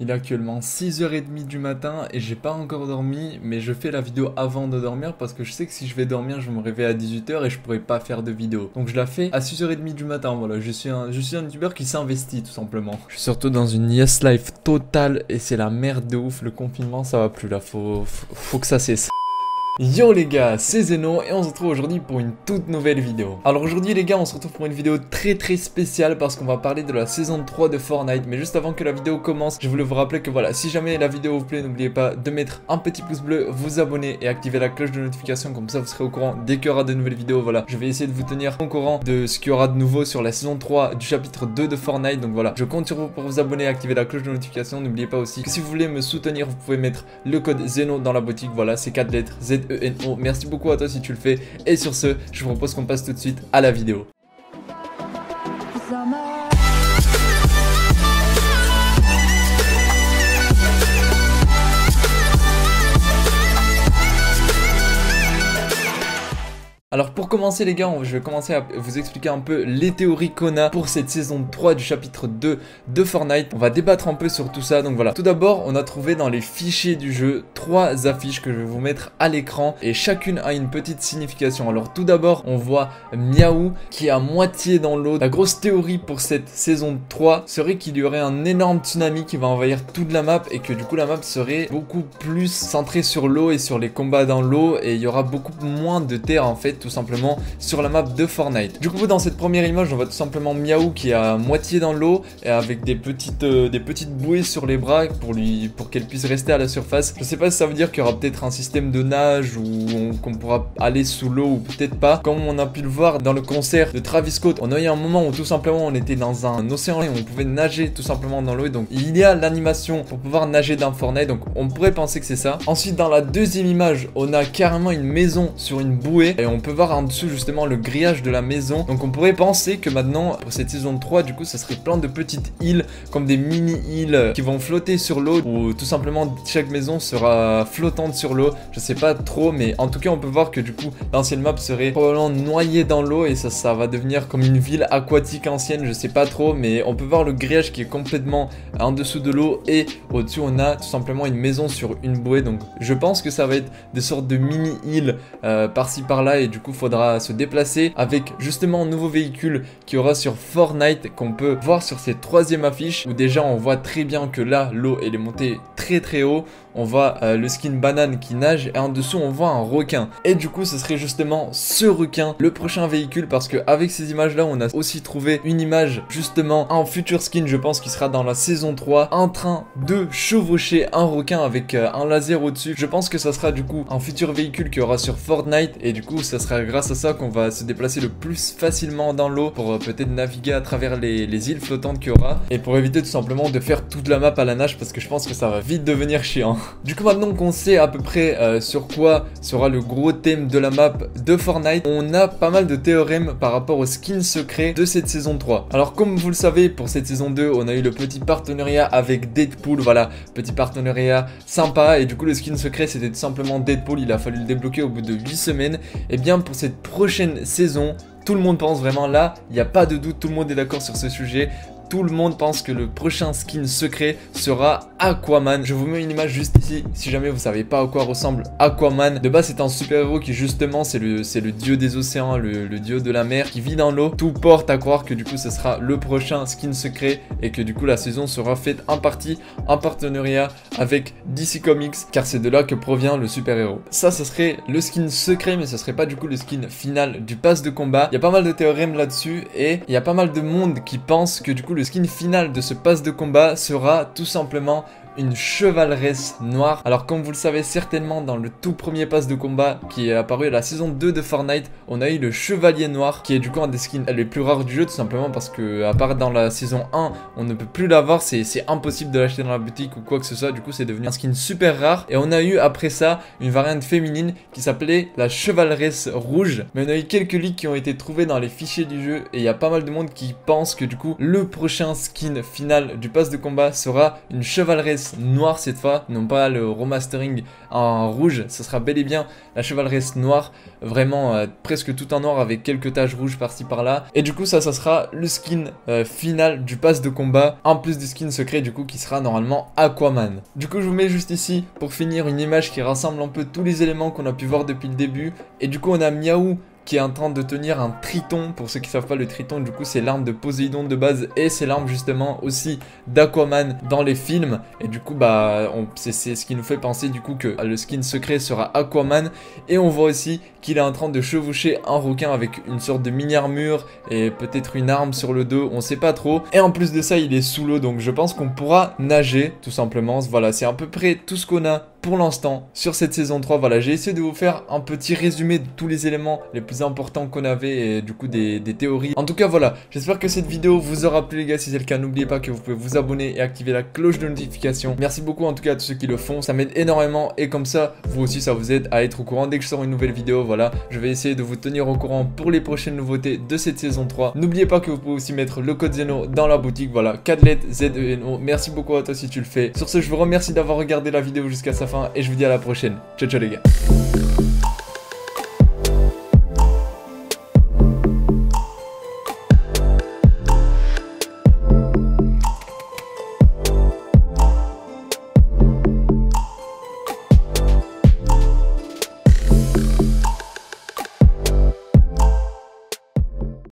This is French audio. Il est actuellement 6h30 du matin et j'ai pas encore dormi, mais je fais la vidéo avant de dormir parce que je sais que si je vais dormir je me réveille à 18h et je pourrais pas faire de vidéo. Donc je la fais à 6h30 du matin, voilà, je suis un youtubeur qui s'investit tout simplement. Je suis surtout dans une yes life totale et c'est la merde de ouf, le confinement ça va plus là, faut que ça cesse. Yo les gars, c'est Zeno et on se retrouve aujourd'hui pour une toute nouvelle vidéo. Alors aujourd'hui les gars, on se retrouve pour une vidéo très spéciale parce qu'on va parler de la saison 3 de Fortnite. Mais juste avant que la vidéo commence, je voulais vous rappeler que voilà, si jamais la vidéo vous plaît, n'oubliez pas de mettre un petit pouce bleu, vous abonner et activer la cloche de notification. Comme ça vous serez au courant dès qu'il y aura de nouvelles vidéos. Voilà, je vais essayer de vous tenir au courant de ce qu'il y aura de nouveau sur la saison 3 du chapitre 2 de Fortnite. Donc voilà, je compte sur vous pour vous abonner et activer la cloche de notification. N'oubliez pas aussi que si vous voulez me soutenir, vous pouvez mettre le code Zeno dans la boutique. Voilà, c'est 4 lettres ZENO. Merci beaucoup à toi si tu le fais. Et sur ce, je vous propose qu'on passe tout de suite à la vidéo. Alors pour commencer les gars, je vais commencer à vous expliquer un peu les théories qu'on a pour cette saison 3 du chapitre 2 de Fortnite. On va débattre un peu sur tout ça, donc voilà. Tout d'abord, on a trouvé dans les fichiers du jeu 3 affiches que je vais vous mettre à l'écran et chacune a une petite signification. Alors tout d'abord, on voit Miaou qui est à moitié dans l'eau. La grosse théorie pour cette saison 3 serait qu'il y aurait un énorme tsunami qui va envahir toute la map et que du coup la map serait beaucoup plus centrée sur l'eau et sur les combats dans l'eau et il y aura beaucoup moins de terre en fait, tout simplement sur la map de Fortnite. Du coup dans cette première image on voit tout simplement Miaou qui est à moitié dans l'eau et avec des petites bouées sur les bras pour qu'elle puisse rester à la surface. Je sais pas si ça veut dire qu'il y aura peut-être un système de nage ou qu'on pourra aller sous l'eau ou peut-être pas. Comme on a pu le voir dans le concert de Travis Scott, on a eu un moment où tout simplement on était dans un océan et on pouvait nager tout simplement dans l'eau. Donc il y a l'animation pour pouvoir nager dans Fortnite, donc on pourrait penser que c'est ça. Ensuite dans la deuxième image on a carrément une maison sur une bouée et on peut voir en dessous justement le grillage de la maison. Donc on pourrait penser que maintenant pour cette saison 3 du coup ça serait plein de petites îles comme des mini îles qui vont flotter sur l'eau ou tout simplement chaque maison sera flottante sur l'eau. Je sais pas trop, mais en tout cas on peut voir que du coup l'ancienne map serait probablement noyée dans l'eau et ça va devenir comme une ville aquatique ancienne. Je sais pas trop, mais on peut voir le grillage qui est complètement en dessous de l'eau et au dessus on a tout simplement une maison sur une bouée. Donc je pense que ça va être des sortes de mini îles par-ci par-là et du coup faudra se déplacer avec justement un nouveau véhicule qu'il y aura sur Fortnite qu'on peut voir sur cette troisième affiche où déjà on voit très bien que là l'eau elle est montée très haut. On voit le skin banane qui nage et en dessous on voit un requin et du coup ce serait justement ce requin le prochain véhicule parce que avec ces images là on a aussi trouvé une image justement un futur skin, je pense qui sera dans la saison 3, en train de chevaucher un requin avec un laser au dessus. Je pense que ça sera du coup un futur véhicule qu'il y aura sur Fortnite et du coup ça sera grâce à ça qu'on va se déplacer le plus facilement dans l'eau pour peut-être naviguer à travers les îles flottantes qu'il y aura et pour éviter tout simplement de faire toute la map à la nage parce que je pense que ça va vite devenir chiant. Du coup maintenant qu'on sait à peu près sur quoi sera le gros thème de la map de Fortnite, on a pas mal de théorèmes par rapport aux skins secrets de cette saison 3. Alors comme vous le savez, pour cette saison 2 on a eu le petit partenariat avec Deadpool, voilà, petit partenariat sympa et du coup le skin secret c'était tout simplement Deadpool, il a fallu le débloquer au bout de 8 semaines et bien pour cette prochaine saison, tout le monde pense vraiment là, il n'y a pas de doute, tout le monde est d'accord sur ce sujet. Tout le monde pense que le prochain skin secret sera Aquaman. Je vous mets une image juste ici si jamais vous savez pas à quoi ressemble Aquaman. De base c'est un super héros qui justement c'est le dieu des océans, le dieu de la mer qui vit dans l'eau. Tout porte à croire que du coup ce sera le prochain skin secret et que du coup la saison sera faite en partie en partenariat avec DC Comics car c'est de là que provient le super héros. Ça serait le skin secret mais ce serait pas du coup le skin final du pass de combat. Il y a pas mal de théorèmes là-dessus et il y a pas mal de monde qui pense que du coup le skin final de ce pass de combat sera tout simplement une chevaleresse noire. Alors comme vous le savez certainement, dans le tout premier pass de combat qui est apparu à la saison 2 de Fortnite, on a eu le chevalier noir qui est du coup un des skins les plus rares du jeu, tout simplement parce que à part dans la saison 1 on ne peut plus l'avoir, c'est impossible de l'acheter dans la boutique ou quoi que ce soit. Du coup c'est devenu un skin super rare et on a eu après ça une variante féminine qui s'appelait la chevaleresse rouge. Mais on a eu quelques leaks qui ont été trouvés dans les fichiers du jeu et il y a pas mal de monde qui pense que du coup le prochain skin final du pass de combat sera une chevaleresse chevaleresse noire cette fois, non pas le remastering en rouge, ce sera bel et bien la chevaleresse noire, vraiment presque tout en noir avec quelques taches rouges par-ci par-là. Et du coup ça sera le skin final du pass de combat, en plus du skin secret du coup qui sera normalement Aquaman. Du coup je vous mets juste ici pour finir une image qui rassemble un peu tous les éléments qu'on a pu voir depuis le début. Et du coup on a Miaou qui est en train de tenir un triton. Pour ceux qui ne savent pas, le triton du coup c'est l'arme de Poséidon de base, et c'est l'arme justement aussi d'Aquaman dans les films. Et du coup bah c'est ce qui nous fait penser du coup que le skin secret sera Aquaman. Et on voit aussi qu'il est en train de chevaucher un requin avec une sorte de mini armure et peut-être une arme sur le dos, on sait pas trop. Et en plus de ça il est sous l'eau, donc je pense qu'on pourra nager tout simplement. Voilà, c'est à peu près tout ce qu'on a pour l'instant sur cette saison 3, voilà, j'ai essayé de vous faire un petit résumé de tous les éléments les plus importants qu'on avait et du coup des théories. En tout cas voilà, j'espère que cette vidéo vous aura plu les gars, si c'est le cas n'oubliez pas que vous pouvez vous abonner et activer la cloche de notification. Merci beaucoup en tout cas à tous ceux qui le font, ça m'aide énormément et comme ça vous aussi ça vous aide à être au courant dès que je sors une nouvelle vidéo. Voilà, je vais essayer de vous tenir au courant pour les prochaines nouveautés de cette saison 3. N'oubliez pas que vous pouvez aussi mettre le code Zeno dans la boutique, voilà, 4 lettres ZENO, merci beaucoup à toi si tu le fais. Sur ce je vous remercie d'avoir regardé la vidéo jusqu'à sa fin. Et je vous dis à la prochaine. Ciao ciao les gars.